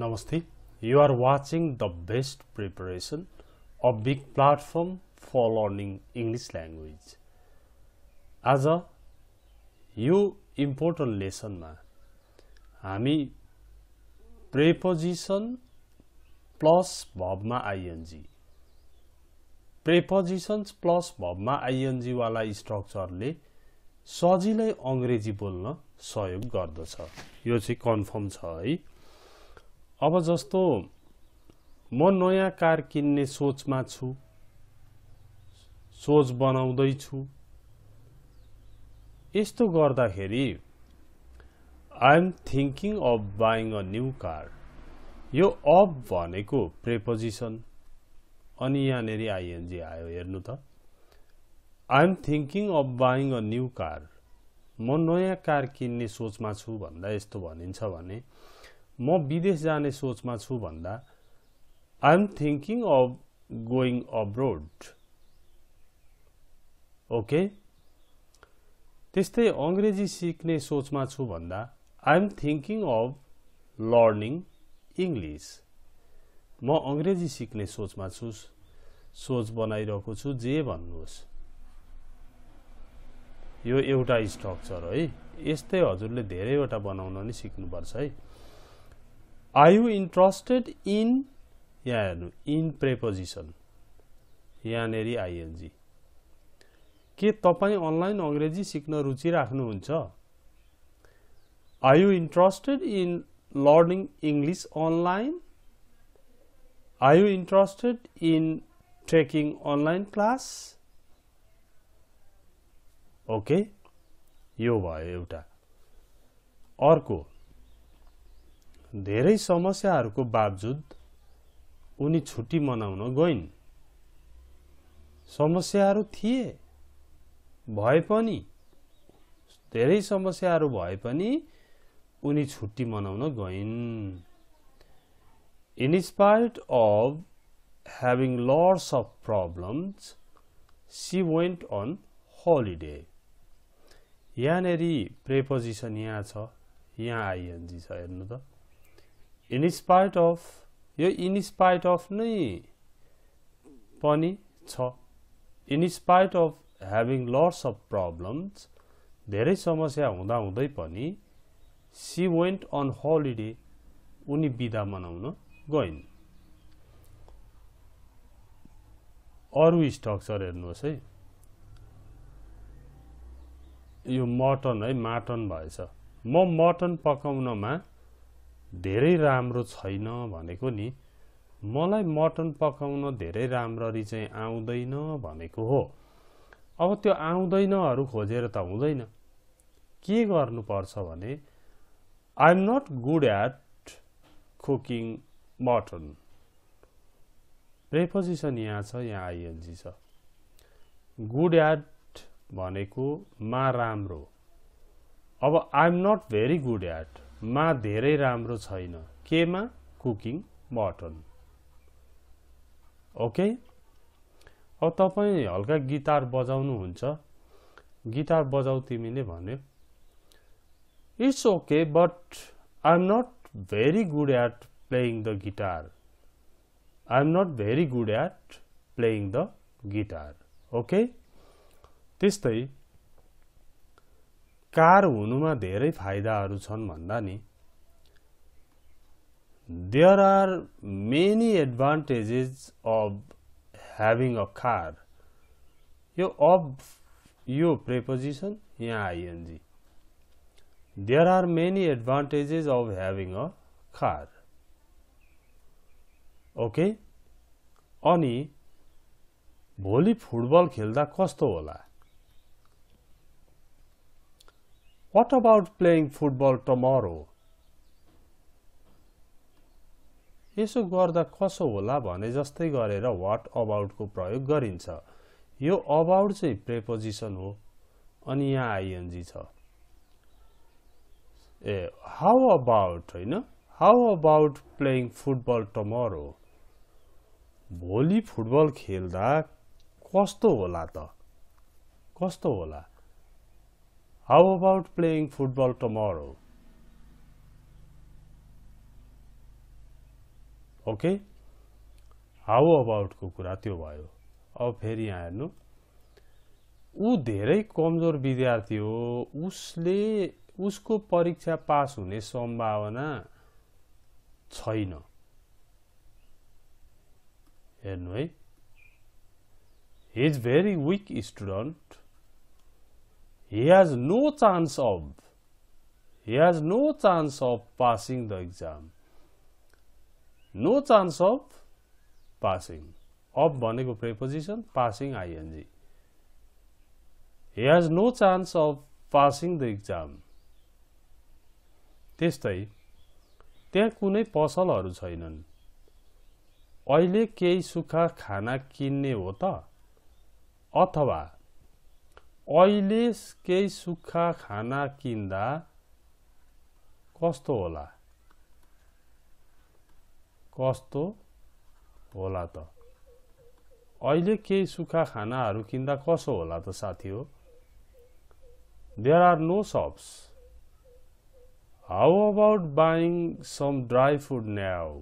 Namaste, you are watching The Best Preparation, a big platform for learning English language. आज यो important लेसनमा हामी preposition plus भबमा ING prepositions plus भबमा ING वाला स्ट्रक्चरले सजिलै अंग्रेजी बोल्न सहयोग गर्दछ. यो चाहिँ कन्फर्म छ है. अब जस्तो म नयाँ कार किन्ने सोचमा छु, सोच बनाउँदै छु. यस्तो गर्दाखेरि I am thinking of buying a new car. यो अफ भनेको प्रेपोजिशन अनि यहाँनेरि आईएनजी आयो. हेर्नु त, I am thinking of buying a new car. म नयाँ कार किन्ने सोचमा छु भन्दा यस्तो भनिन्छ भने म विदेश जाने सोचमा छु भन्दा I am thinking of going abroad. Okay, त्यस्तै अंग्रेजी सिक्ने सोचमा छु भन्दा I am thinking of learning English. म अंग्रेजी सिक्ने सोचमा छु, सोच बनाइरहेको छु, जे भन्नुहोस्. यो एउटा स्ट्रक्चर है. यस्तै हजुरले धेरैवटा बनाउन नि सिक्नुपर्छ है. आर यू इन्ट्रेस्टेड इन, यहाँ हेर्नु, इन प्रेपोजिशन, यहाँनेरि आईएनजी. के तपाईं अनलाइन अंग्रेजी सिक्न रुचि राख्नुहुन्छ? Are you interested in learning English online? Are you interested in taking online class? Okay, यो भयो एउटा. अर्को, धेरै समस्याहरूको बावजुद उनी छुट्टी मनाउन गइन्. समस्याहरू थिए, भए पनि, धेरै समस्याहरू भए पनि उनी छुट्टी मनाउन गइन्. In spite of having lots of problems she went on holiday. यहाँनेरि प्रेपोजिशन यहाँ छ, यहाँ आईएनजी छ. हेर्नु त, इन स्पाइट अफ, यो इन स्पाइट अफ नै पनि छ. In spite of having lots of problems, धेरै समस्या हुँदा हुँदै पनि, she went on holiday, उनी बिदा मनाउन गइन्. अरु स्ट्रक्चर हेर्नुहोस् है. यो मटन है, माटन भएछ. म मटन पकाउनमा धेरै राम्रो छैन भनेको नि मलाई मटन पकाउन धेरै राम्ररी चाहिँ आउँदैन भनेको हो. अब त्यो आउँदैनहरु खोजेर त हुँदैन. के गर्नुपर्छ भने I am not good at cooking mutton. Preposition यहाँ छ, यहाँ आईएनजी छ. गुड एट भनेको मा राम्रो. अब I am not very good at, मा धेरै राम्रो छैन, केमा? Cooking mutton. ओके, अब तपाईं हल्का गिटार बजाउनुहुन्छ, गिटार बजाऊ तिमीले भन्यो, it's okay but I am not very good at playing the guitar. I am not very good at playing the guitar. Okay, त्यस्तै कार हुनुमा धेरै फाइदाहरू छन् भन्दा नि there are many advantages of having a car. यो of, यो preposition, यहाँ ing. There are many advantages of having a car. Okay? अनि भोलि फुटबल खेल्दा कस्तो होला? What about playing football tomorrow? यसो गर्दा कसो होला भने जस्तै गरेर वाट अबाउट को प्रयोग गरिन्छ. यो अबाउट चाहिँ प्रेपोजिशन हो अनि यहाँ आईएनजी छ. ए, हाउ अबाउट, हैन, how about playing football tomorrow. भोलि फुटबल खेल्दा कस्तो होला त, कस्तो होला? How about playing football tomorrow. Okay how about को कुरा त्यो भयो। अब फेरि यहाँ हेर्नु, ऊ धेरै कमजोर विद्यार्थी हो, उसले उसको परीक्षा पास हुने सम्भावना छैन। हेर्नु है, he is very weak student, he has no chance of passing the exam, no chance of passing, of भनेको preposition, passing ING, he has no chance of passing the exam. त्यस्तै त्यहाँ कुनै पसलहरू छैनन्, अहिले केही सुक्खा खाना किन्ने हो त, अथवा अहिले केही सुक्खा खाना किन्दा कस्तो होला, त अहिले केही सुक्खा खानाहरू किन्दा कसो होला त साथी हो। There are no shops, how about buying some dry food now,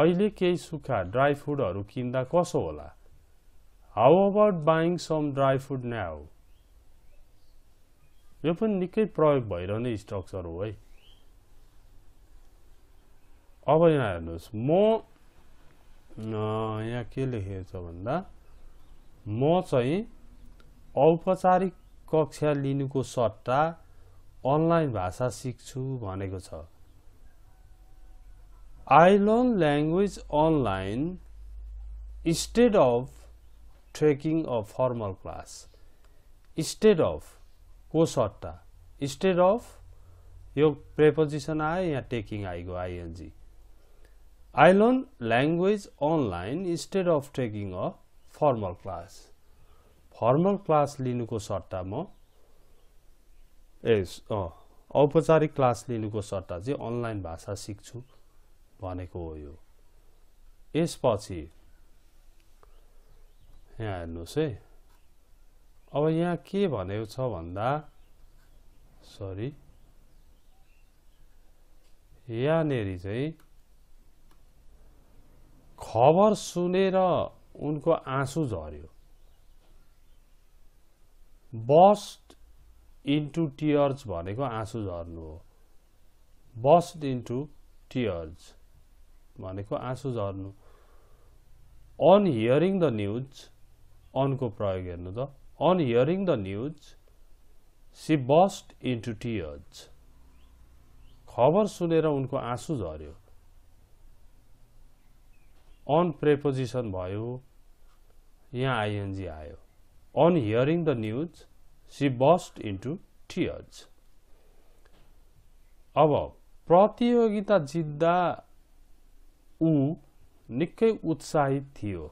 अहिले केही सुक्खा ड्राई फुडहरू किन्दा कसो होला, how about buying some dry food now. यो पनि निकै प्रयोग भइरहने स्ट्रक्चर हो है। अब यहाँ हेर्नुहोस्, यहाँ के लेखेको छ भन्दा, म चाहिँ औपचारिक कक्षा लिनुको सट्टा अनलाइन भाषा सिक्छु भनेको छ। I learn language online instead of trekking a formal class. Instead of को सट्टा, इन्स्टेड अफ यो प्रेपोजिसन आयो, यहाँ टेकिङ आइगयो ING. I learn language online instead of taking a formal class, formal class लिनुको सट्टा म औपचारिक क्लास लिनुको सट्टा चाहिँ अनलाइन भाषा सिक्छु भनेको हो यो। यसपछि यहाँ हेर्नुहोस् है, अब यहाँ के भनेको छ भन्दा, सरी यहाँनेरि चाहिँ खबर सुनेर उनको आँसु झर्यो, बस्ट इन्टु टियर्स भनेको आँसु झर्नु हो, बस्ट इन्टु टियर्स भनेको आँसु झर्नु। अन हियरिङ द न्युज, अनको प्रयोग हेर्नु त, on hearing the news, she burst into tears. खबर सुनेर उनको आँसु झर्यो। On preposition भयो, यहाँ आइएनजी आयो। On hearing the news, she burst into tears. अब प्रतियोगिता जित्दा ऊ निकै उत्साहित थियो,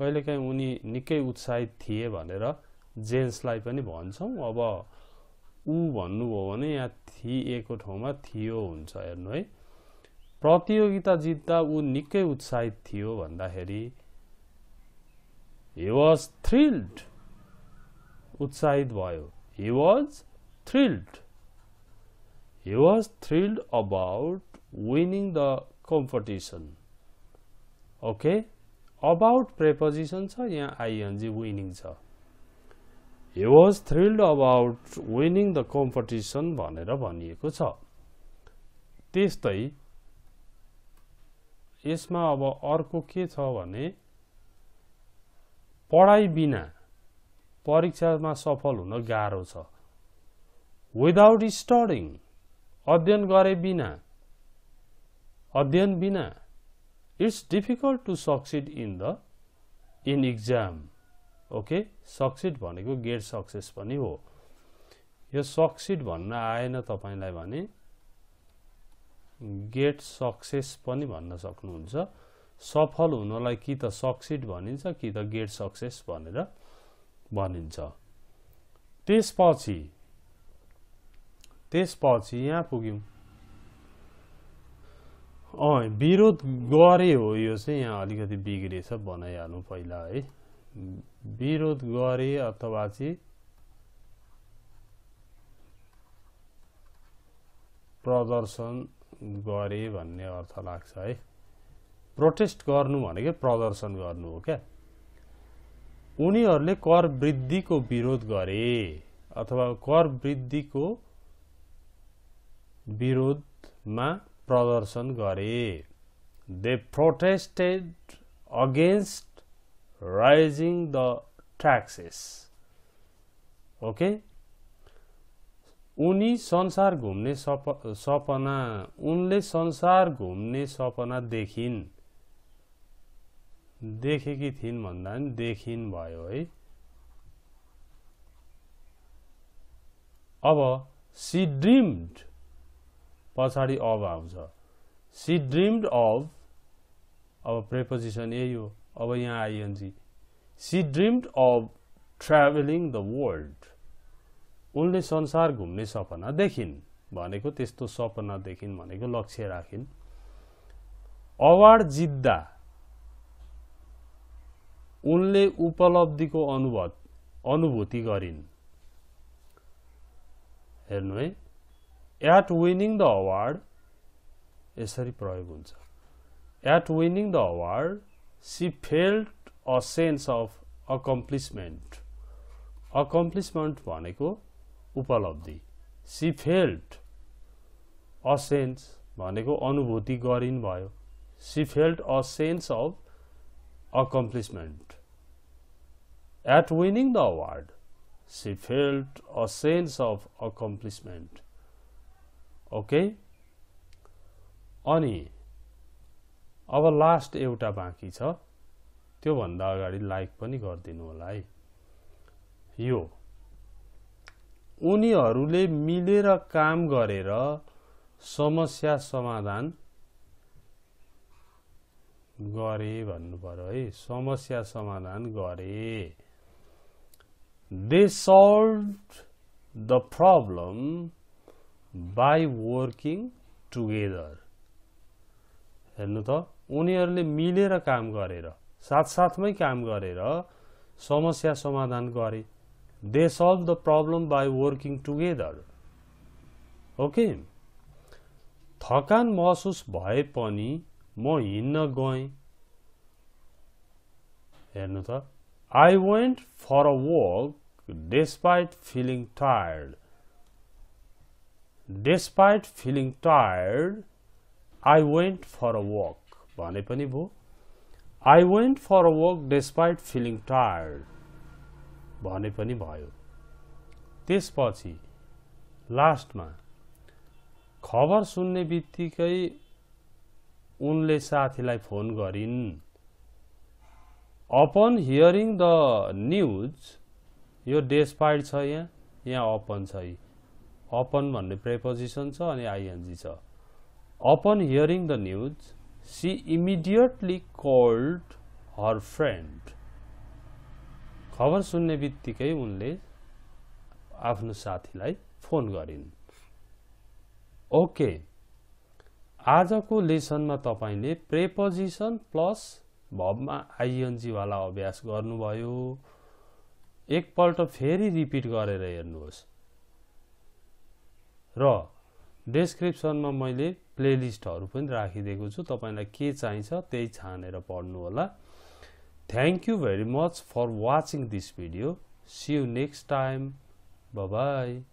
कहिलेकाहीँ उनी निकै उत्साहित थिए भनेर जेन्सलाई पनि भन्छौँ। अब ऊ भन्नुभयो भने यहाँ थिएको ठाउँमा थियो हुन्छ। हेर्नु है, प्रतियोगिता जित्दा ऊ निकै उत्साहित थियो भन्दाखेरि हि वाज थ्रिल्ड, उत्साहित भयो, he was thrilled, he was thrilled about winning the competition. Okay, about preposition छ, यहाँ आइएनजी विनिङ छ। He was thrilled about winning the competition भनेर भनिएको छ। त्यस्तै यसमा अब अर्को के छ भने, पढाइ बिना परीक्षामा सफल हुन गाह्रो छ। विदाउट स्टडिङ, अध्ययन गरे बिना, अध्ययन बिना, it's difficult to succeed in the exam. Okay, succeed भनेको गेट सक्सेस पनि हो। यो सक्सिड भन्न आएन तपाईलाई भने गेट सक्सेस पनि भन्न सक्नुहुन्छ। सफल हुनलाई कि त सक्सिड भनिन्छ कि त गेट सक्सेस भनेर भनिन्छ। त्यसपछि यहाँ पुग्यौँ, विरोध गरे हो। यो चाहिँ यहाँ अलिकति बिग्रेछ, बनाइहालौँ पहिला है। विरोध गरे अथवा चाहिँ प्रदर्शन गरे भन्ने अर्थ लाग्छ है। प्रोटेस्ट गर्नु भनेको प्रदर्शन गर्नु हो क्या। उनीहरूले कर वृद्धि को विरोध गरे अथवा कर वृद्धि को विरोधमा प्रदर्शन गरे। They protested against rising the taxes. Okay, उनी संसार घुम्ने सपना, उनले संसार घुम्ने सपना देखिन्, देखेकी थिइन् भन्दा पनि देखिन् भयो है। अब सी ड्रिम्ड पछाडि अब आउँछ, सी ड्रिम्ड अफ, अब प्रेपोजिसन यही हो, अब यहाँ ING. She dreamed of travelling the world, उनले संसार घुम्ने सपना देखिन् भनेको त्यस्तो सपना देखिन् भनेको लक्ष्य राखिन्। अवार्ड जित्दा उनले उपलब्धिको अनुभूति गरिन्। हेर्नु है, एट विनिङ द अवार्ड यसरी प्रयोग हुन्छ। At winning the award she felt a sense of accomplishment. Accomplishment भनेको उपलब्धि। सी फेल्ट अ सेन्स भनेको अनुभूति गरिन् भयो। She felt a sense of accomplishment at winning the award. She felt a sense of accomplishment. Okay, अनि अब last एउटा बाँकी छ, त्यो भन्दा अगाडि लाइक पनि गर्दिनु होला है। यो उनीहरूले मिलेर काम गरेर समस्या समाधान गरे भन्नु पर्यो है। समस्या समाधान गरे। They solve the problem by working together. हेर्नु त, उनीहरूले मिलेर काम गरेर, साथसाथमै काम गरेर समस्या समाधान गरे। They solve the problem by working together. Okay, थकान महसुस भए पनि म हिन्न गएँ। हेर्नु त, I went for a walk despite feeling tired. Despite feeling tired I went for a walk भने पनि भयो। I went for a walk despite feeling tired भने पनि भयो। त्यसपछि लास्टमा खबर सुन्ने बित्तिकै उनले साथीलाई फोन गरिन्। अपन हियरिङ द न्युज, यो डेस्पाइट छ यहाँ, यहाँ अपन छ। अपन भन्ने प्रेपोजिसन छ अनि आइएनजी छ। Upon hearing the news she immediately called her friend. खबर सुन्ने बित्तिकै उनले आफ्नो साथीलाई फोन गरिन्। ओके, आजको लेसनमा तपाईले प्रेपोजिसन प्लस भबमा आइएनजी वाला अभ्यास गर्नुभयो। एकपल्ट फेरि रिपिट गरेर हेर्नुहोस् र डेस्क्रिप्सनमा मैले प्लेलिस्टहरु पनि राखिदिएको छु, तपाईलाई के चाहिन्छ त्यही छानेर पढ्नु होला। Thank you very much for watching this video. See you next time. Bye bye.